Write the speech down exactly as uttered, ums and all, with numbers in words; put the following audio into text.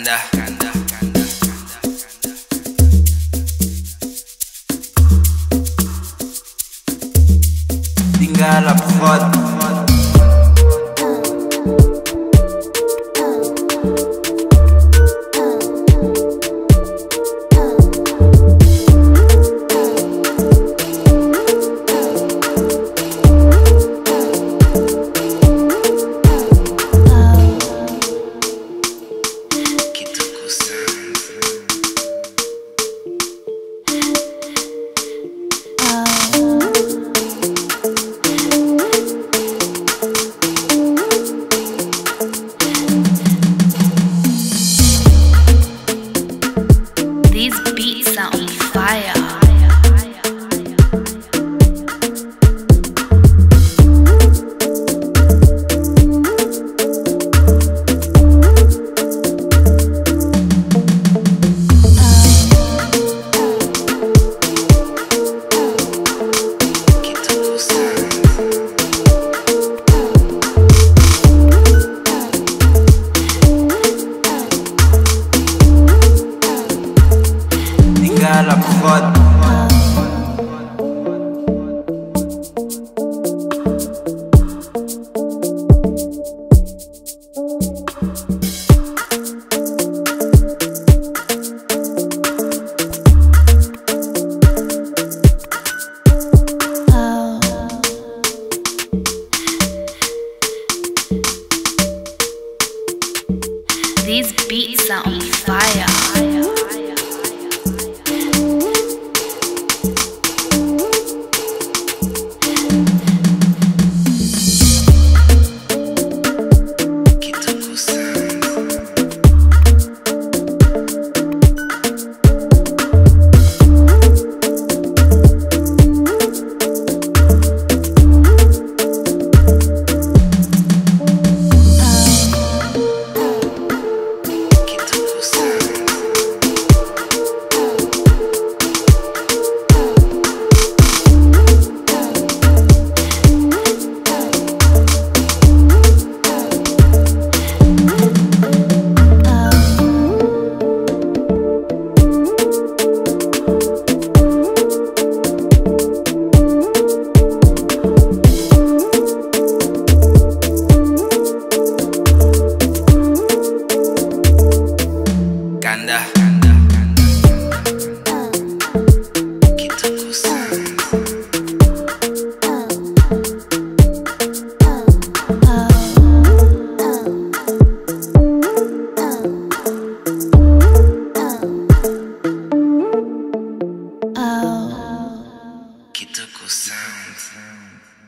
kandah, kandah, kandah, kandah, kandah. Tinggal abkhod. These beats are on fire. Sounds.